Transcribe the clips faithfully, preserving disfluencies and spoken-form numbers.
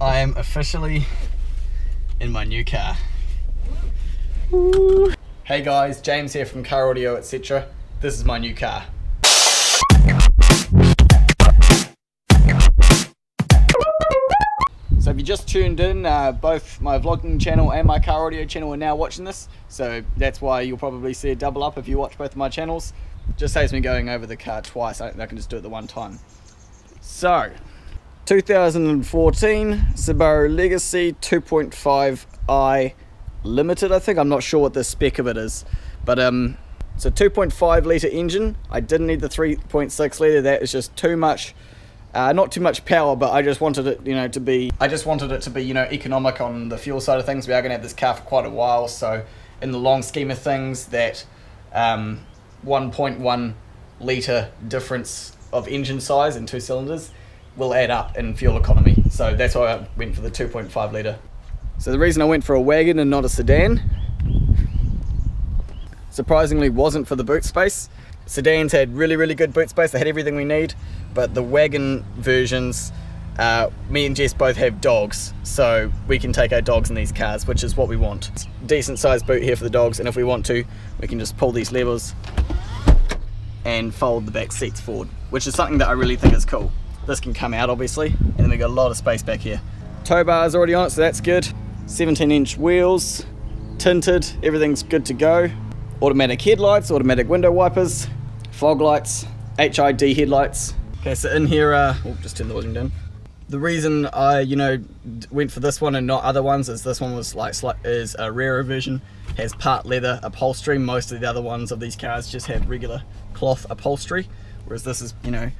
I am officially in my new car. Ooh. Hey guys, James here from Car Audio Etc. This is my new car. So if you just tuned in, uh, both my vlogging channel and my Car Audio channel are now watching this. So that's why you'll probably see a double up if you watch both of my channels. Just saves me going over the car twice. I, I can just do it the one time. So, two thousand fourteen Subaru Legacy two point five i limited, I think. I'm not sure what the spec of it is, but um it's a two point five litre engine. I didn't need the three point six litre. That is just too much, uh, not too much power, but I just wanted it, you know, to be I just wanted it to be, you know, economic on the fuel side of things. We are going to have this car for quite a while, so in the long scheme of things, that um, one point one litre difference of engine size in two cylinders will add up in fuel economy. So that's why I went for the two point five litre. So the reason I went for a wagon and not a sedan, surprisingly, wasn't for the boot space. Sedans had really, really good boot space. They had everything we need, but the wagon versions, uh, me and Jess both have dogs, so we can take our dogs in these cars, which is what we want. It's a decent sized boot here for the dogs, and if we want to, we can just pull these levers and fold the back seats forward, which is something that I really think is cool. This can come out, obviously, and then we've got a lot of space back here. Tow bar is already on it, so that's good. seventeen inch wheels, tinted, everything's good to go. Automatic headlights, automatic window wipers, fog lights, H I D headlights. Okay, so in here, uh, oh, just turn the volume down. The reason I, you know, went for this one and not other ones is this one was like, is a rarer version, has part leather upholstery. Most of the other ones of these cars just have regular cloth upholstery, whereas this is, you know,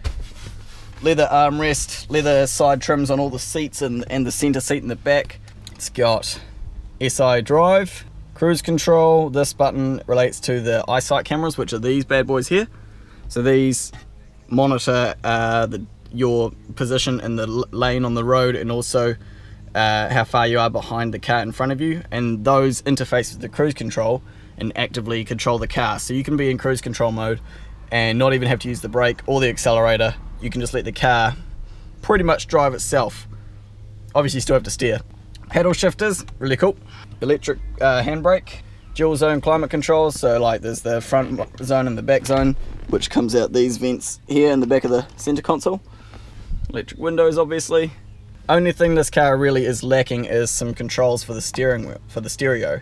leather armrest, leather side trims on all the seats and, and the center seat in the back. It's got S I drive, cruise control. This button relates to the eyesight cameras, which are these bad boys here. So these monitor uh, the, your position in the lane on the road, and also uh, how far you are behind the car in front of you. And those interface with the cruise control and actively control the car. So you can be in cruise control mode and not even have to use the brake or the accelerator. You can just let the car pretty much drive itself. Obviously you still have to steer. Paddle shifters, really cool. Electric uh, handbrake, dual zone climate controls. So like there's the front zone and the back zone, which comes out these vents here in the back of the center console. Electric windows, obviously. Only thing this car really is lacking is some controls for the steering wheel, for the stereo,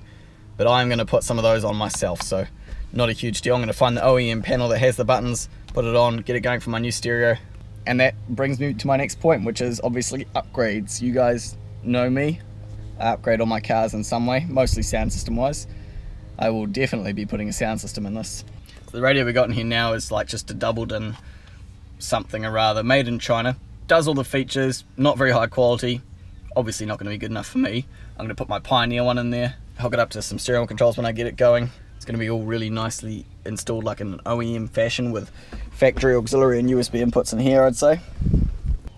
but I'm gonna put some of those on myself, so not a huge deal. I'm gonna find the O E M panel that has the buttons, put it on, get it going for my new stereo. And that brings me to my next point, which is obviously upgrades. You guys know me, I upgrade all my cars in some way, mostly sound system wise. I will definitely be putting a sound system in this. So the radio we got in here now is like just a doubled in something or rather, made in China. Does all the features, not very high quality, obviously not gonna be good enough for me. I'm gonna put my Pioneer one in there, hook it up to some stereo controls when I get it going. It's going to be all really nicely installed like in an O E M fashion with factory auxiliary and U S B inputs in here, I'd say.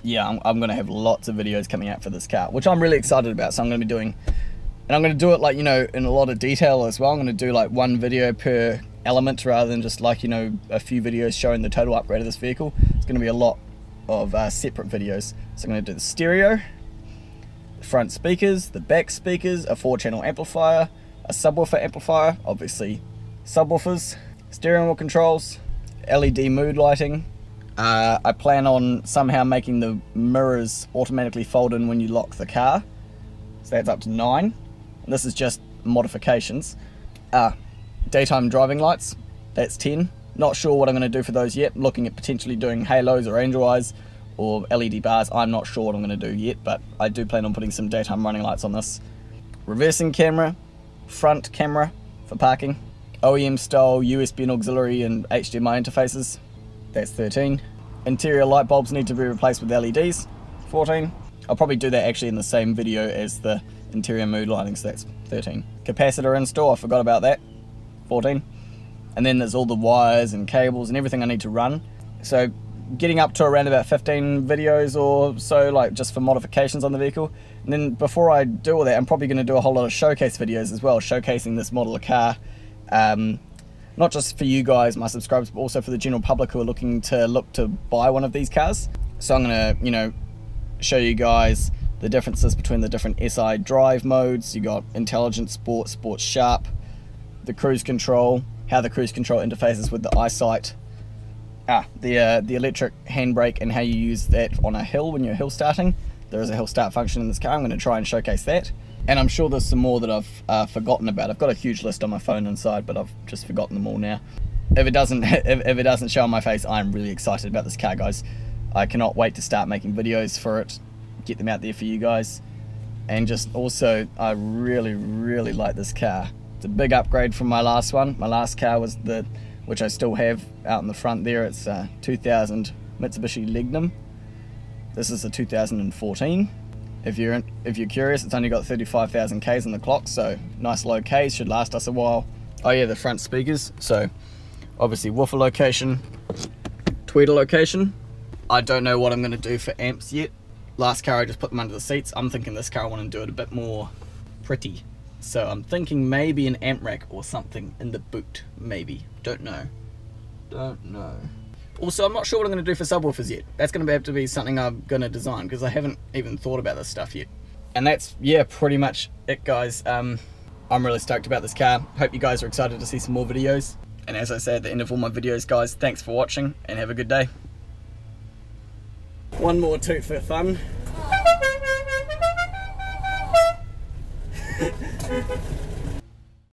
Yeah, I'm, I'm going to have lots of videos coming out for this car, which I'm really excited about. So I'm going to be doing, and I'm going to do it like, you know, in a lot of detail as well. I'm going to do like one video per element rather than just like, you know, a few videos showing the total upgrade of this vehicle. It's going to be a lot of uh, separate videos. So I'm going to do the stereo, the front speakers, the back speakers, a four channel amplifier, a subwoofer amplifier, obviously subwoofers, steering wheel controls, L E D mood lighting. Uh, I plan on somehow making the mirrors automatically fold in when you lock the car. So that's up to nine. And this is just modifications. Uh, daytime driving lights, that's ten. Not sure what I'm gonna do for those yet. Looking at potentially doing halos or angel eyes or L E D bars. I'm not sure what I'm gonna do yet, but I do plan on putting some daytime running lights on this. Reversing camera, front camera for parking, O E M style U S B and auxiliary and H D M I interfaces, that's thirteen. Interior light bulbs need to be replaced with L E Ds, fourteen. I'll probably do that actually in the same video as the interior mood lighting, so that's thirteen. Capacitor install, I forgot about that, fourteen. And then there's all the wires and cables and everything I need to run, so getting up to around about fifteen videos or so, like just for modifications on the vehicle. And then before I do all that, I'm probably going to do a whole lot of showcase videos as well, showcasing this model of car, um, not just for you guys, my subscribers, but also for the general public who are looking to look to buy one of these cars. So I'm going to, you know, show you guys the differences between the different S I drive modes. You got intelligent, sport, sport sharp, the cruise control, how the cruise control interfaces with the eyesight, ah, the uh, the electric handbrake, and how you use that on a hill when you're hill starting. There is a hill start function in this car. I'm going to try and showcase that. And I'm sure there's some more that I've uh, forgotten about. I've got a huge list on my phone inside, but I've just forgotten them all now. If it doesn't, if, if it doesn't show on my face, I'm really excited about this car, guys. I cannot wait to start making videos for it, get them out there for you guys. And just also, I really, really like this car. It's a big upgrade from my last one. My last car was the, which I still have out in the front there. It's a two thousand Mitsubishi Lignum. This is a two thousand fourteen. If you're, if you're curious, it's only got thirty-five thousand Ks on the clock, so nice low Ks, should last us a while. Oh yeah, the front speakers. So obviously woofer location, tweeter location. I don't know what I'm gonna do for amps yet. Last car I just put them under the seats. I'm thinking this car I wanna do it a bit more pretty. So I'm thinking maybe an amp rack or something in the boot, maybe. Don't know, don't know. Also, I'm not sure what I'm going to do for subwoofers yet. That's going to have to be something I'm going to design, because I haven't even thought about this stuff yet. And that's, yeah, pretty much it, guys. Um, I'm really stoked about this car. Hope you guys are excited to see some more videos. And as I say at the end of all my videos, guys, thanks for watching and have a good day. One more toot for fun.